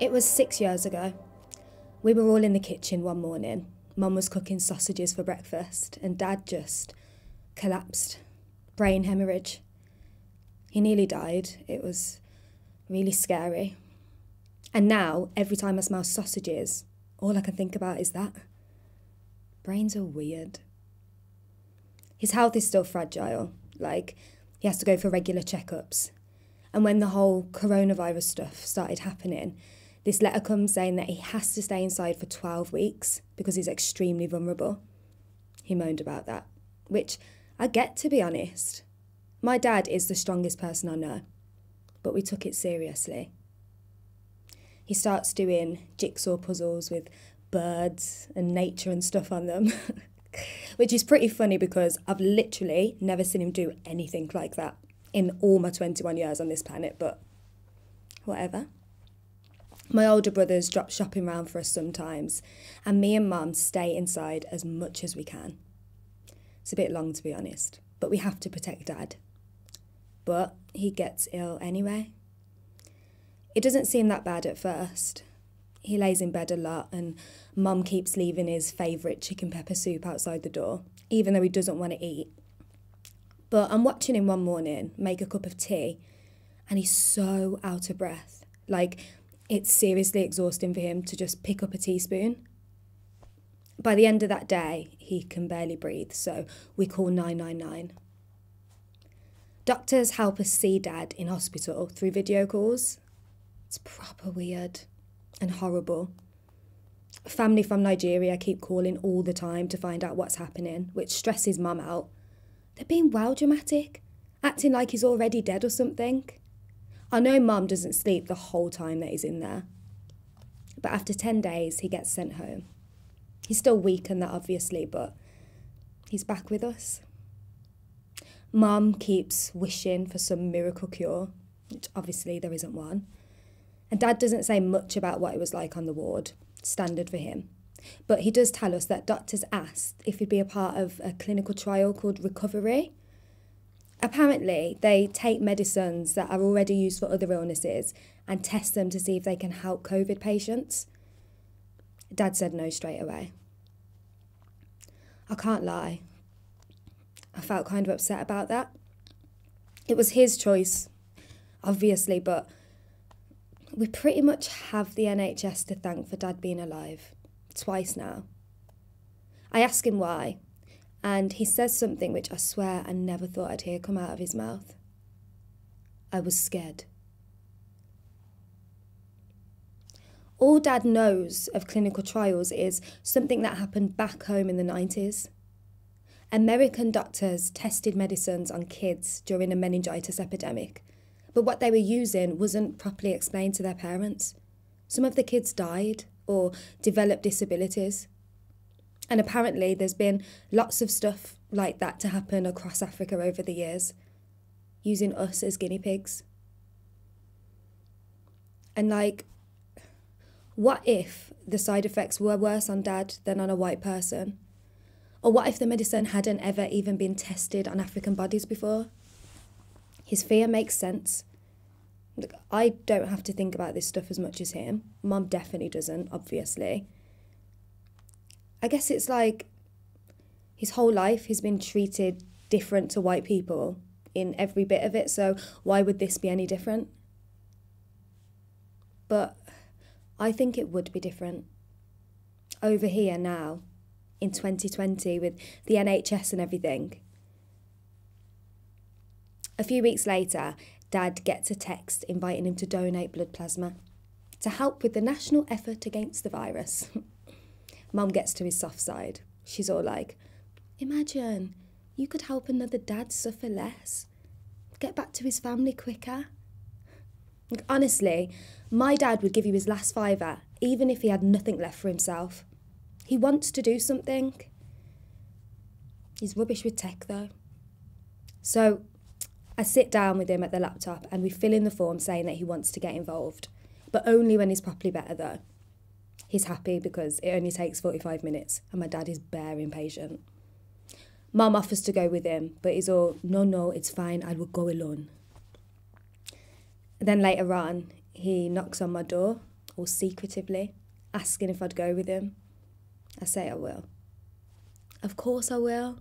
It was 6 years ago. We were all in the kitchen one morning. Mum was cooking sausages for breakfast and Dad just collapsed. Brain hemorrhage. He nearly died. It was really scary. And now, every time I smell sausages, all I can think about is that. Brains are weird. His health is still fragile. Like, he has to go for regular checkups. And when the whole coronavirus stuff started happening, this letter comes saying that he has to stay inside for 12 weeks because he's extremely vulnerable. He moaned about that, which I get, to be honest. My dad is the strongest person I know, but we took it seriously. He starts doing jigsaw puzzles with birds and nature and stuff on them, which is pretty funny because I've literally never seen him do anything like that in all my 21 years on this planet, but whatever. My older brothers drop shopping round for us sometimes, and me and Mum stay inside as much as we can. It's a bit long, to be honest, but we have to protect Dad. But he gets ill anyway. It doesn't seem that bad at first. He lays in bed a lot, and Mum keeps leaving his favourite chicken pepper soup outside the door, even though he doesn't want to eat. But I'm watching him one morning make a cup of tea, and he's so out of breath. Like, it's seriously exhausting for him to just pick up a teaspoon. By the end of that day, he can barely breathe, so we call 999. Doctors help us see Dad in hospital through video calls. It's proper weird and horrible. Family from Nigeria keep calling all the time to find out what's happening, which stresses Mum out. They're being well dramatic, acting like he's already dead or something. I know Mum doesn't sleep the whole time that he's in there. But after 10 days, he gets sent home. He's still weak and that, obviously, but he's back with us. Mum keeps wishing for some miracle cure, which obviously there isn't one. And Dad doesn't say much about what it was like on the ward, standard for him. But he does tell us that doctors asked if he'd be a part of a clinical trial called Recovery. Apparently, they take medicines that are already used for other illnesses and test them to see if they can help COVID patients. Dad said no straight away. I can't lie. I felt kind of upset about that. It was his choice, obviously, but we pretty much have the NHS to thank for Dad being alive, twice now. I ask him why. And he says something which I swear I never thought I'd hear come out of his mouth. I was scared. All Dad knows of clinical trials is something that happened back home in the 90s. American doctors tested medicines on kids during a meningitis epidemic, but what they were using wasn't properly explained to their parents. Some of the kids died or developed disabilities. And apparently there's been lots of stuff like that to happen across Africa over the years, using us as guinea pigs. And like, what if the side effects were worse on Dad than on a white person? Or what if the medicine hadn't ever even been tested on African bodies before? His fear makes sense. Look, I don't have to think about this stuff as much as him. Mum definitely doesn't, obviously. I guess it's like his whole life he's been treated different to white people in every bit of it, so why would this be any different? But I think it would be different. Over here now, in 2020, with the NHS and everything. A few weeks later, Dad gets a text inviting him to donate blood plasma to help with the national effort against the virus. Mum gets to his soft side. She's all like, imagine, you could help another dad suffer less, get back to his family quicker. Like, honestly, my dad would give you his last fiver, even if he had nothing left for himself. He wants to do something. He's rubbish with tech, though. So I sit down with him at the laptop and we fill in the form saying that he wants to get involved, but only when he's properly better, though. He's happy because it only takes 45 minutes and my dad is bare impatient. Mum offers to go with him, but he's all, no, it's fine, I will go alone. Then later on, he knocks on my door or secretively, asking if I'd go with him. I say I will. Of course I will.